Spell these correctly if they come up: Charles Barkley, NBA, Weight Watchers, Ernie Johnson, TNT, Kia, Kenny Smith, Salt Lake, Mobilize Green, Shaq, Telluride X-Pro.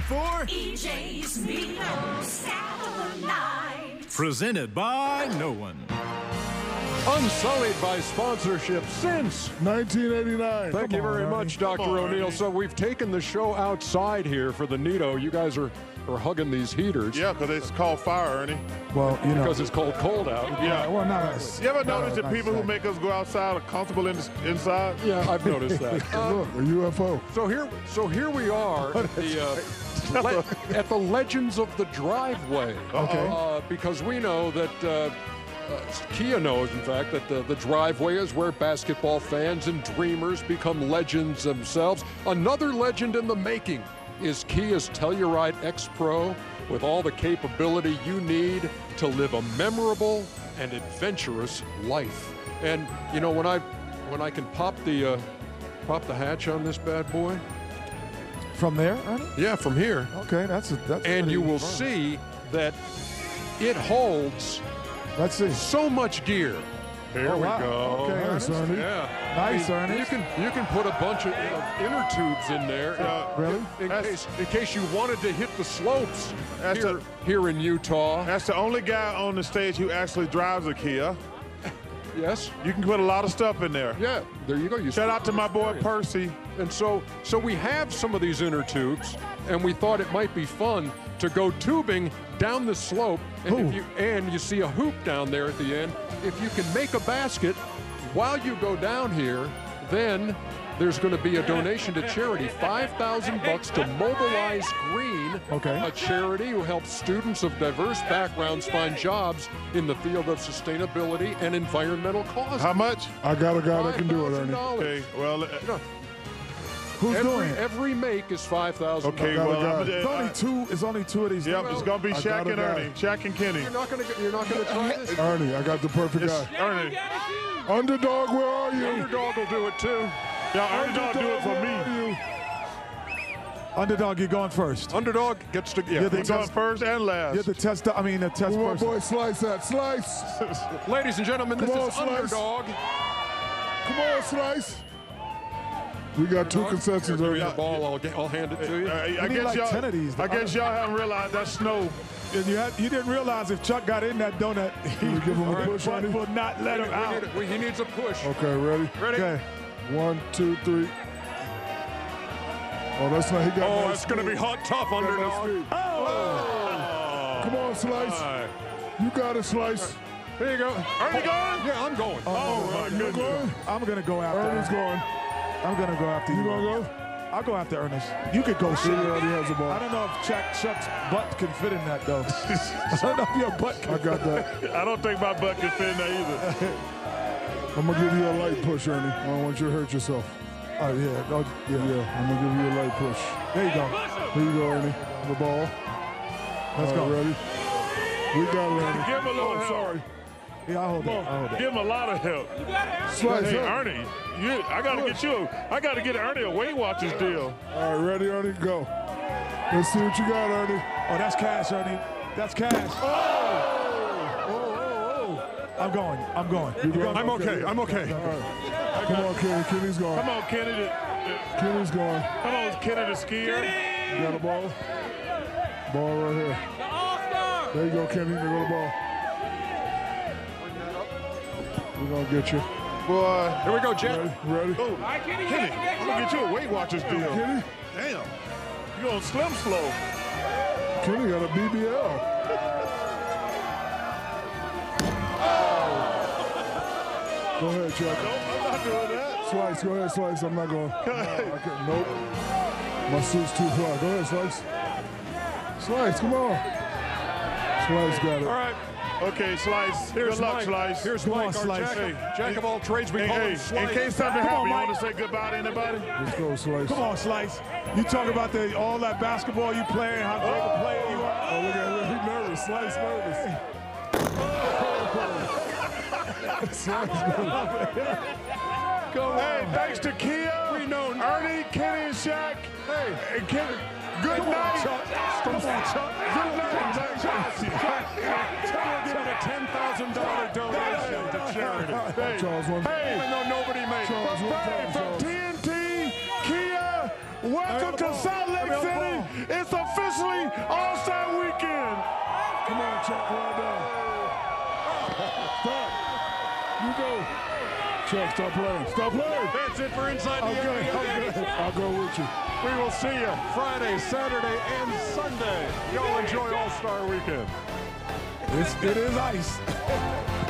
time for EJ's Meatloaf Salad Night. Presented by no one. Unsullied by sponsorship since 1989. Thank you very much, Dr. O'Neill. So we've taken the show outside here for the Nito. You guys are hugging these heaters. Yeah, because it's called fire, Ernie. Well, you know. Because it's cold out. Yeah. Well, not us. You ever notice that people who make us go outside are comfortable inside? Yeah, I've noticed that. Look, a UFO. So here we are at the... at the Legends of the Driveway. Okay. Because we know that... Kia knows, in fact, that the driveway is where basketball fans and dreamers become legends themselves. Another legend in the making is Kia's Telluride X-Pro, with all the capability you need to live a memorable and adventurous life. And you know, when I can pop the hatch on this bad boy. From there, Ernie? Yeah, from here. Okay, that's. And you will see that it holds. Let's see. So much gear. Here we go. Okay, nice, Ernie. Yeah. Nice, Ernie. You can put a bunch of inner tubes in there. Really? In case you wanted to hit the slopes here in Utah. That's the only guy on the stage who actually drives a Kia. Yes. You can put a lot of stuff in there. Yeah. There you go. Shout out to my boy Percy. And so we have some of these inner tubes, and we thought it might be fun to go tubing down the slope, and you see a hoop down there at the end. If you can make a basket while you go down here, then there's going to be a donation to charity, $5,000 to Mobilize Green, a charity who helps students of diverse backgrounds find jobs in the field of sustainability and environmental causes. How much? I got a guy that can do it, Ernie. Okay, well, who's doing it? Every make is $5,000. Okay, well, it's only two of these. Yep, it's gonna be Shaq and Ernie. Shaq and Kenny. You're not gonna try this. Ernie, I got the perfect guy. Ernie, Underdog, where are you? Underdog will do it too. Yeah, Underdog do it for me. Underdog, you're going first. Underdog gets to get going first and last. You're the tester. I mean, the test person. Oh boy, slice that, slice. Ladies and gentlemen, this is Underdog. Come on, slice. We got two concessions over here. I'll hand it to you. I guess y'all haven't realized that snow. You didn't realize if Chuck got in that donut, he would give him a push. Buddy. Will not let him out. He needs a push. Okay, ready? Ready? Okay. 1, 2, 3. Oh, that's not. He got. Oh, it's going to be hot, tough, Underdog. Oh. Come on, Slice. Right. You got it, Slice. Right. Here you go. Are you going? Yeah, I'm going. Oh my goodness. Going? I'm going to go after. Ernie's going. I'm going to go after you. You going to go? I'll go after Ernest. You could go, Shaq. Already has the ball. I don't know if Chuck's butt can fit in that, though. I don't know if your butt can. I got that. I don't think my butt can fit in that either. I'm going to give you a light push, Ernie. I don't want you to hurt yourself. Oh, yeah. Oh, yeah. I'm going to give you a light push. There you go. Here you go, Ernie. The ball. Let's go. Ready? We got it, Ernie. Give him a little help. Sorry. Yeah, I'll hold it. Give him a lot of help. You got it, Ernie. Slice, hey, Ernie. I gotta get Ernie a Weight Watchers deal. All right, ready, Ernie, go. Let's see what you got, Ernie. Oh, that's cash, Ernie. That's cash. Oh. I'm going. You're going. I'm okay. All right. Come on, Kenny. Kenny's going. Come on, Kenny. Kenny's going. Come on, Kenny the skier. Kenny! You got a ball. Ball right here. The all-star. There you go, Kenny. You got the ball. We're gonna get you. Boy. Here we go, Jet. Ready? Oh, Kenny, I'm gonna get you a Weight Watchers deal. Kenny? Damn. You gonna slim slow. Kenny got a BBL. Oh. Go ahead, Chuck. Nope, I'm not doing that. Slice, go ahead, Slice. I'm not going. Nope. My suit's too far. Go ahead, Slice. Slice, come on. Slice got it. All right. Okay, Slice. Here's good luck, Mike. Slice. Here's Mike, our Slice. Jack of all trades. We call him Slice. In case something happens, you want to say goodbye to anybody? Let's go, Slice. Come on, Slice. You talk about all that basketball you play and how great a player you are. Oh, look at him. He's nervous. Slice nervous. Slice nervous. Go on. Hey, thanks to Kia, Ernie, Kenny, and Shaq. Hey, and Kenny. Good night, Chuck. Good night. Give a $10,000 donation to charity. Hey, even though nobody made it. From TNT, Kia, welcome to Salt Lake City. It's a check right now. You go. Chuck, stop playing. Stop playing. That's it for Inside the NBA. I'll go with you. We will see you Friday, Saturday, and Sunday. Y'all enjoy All-Star Weekend. It is ice.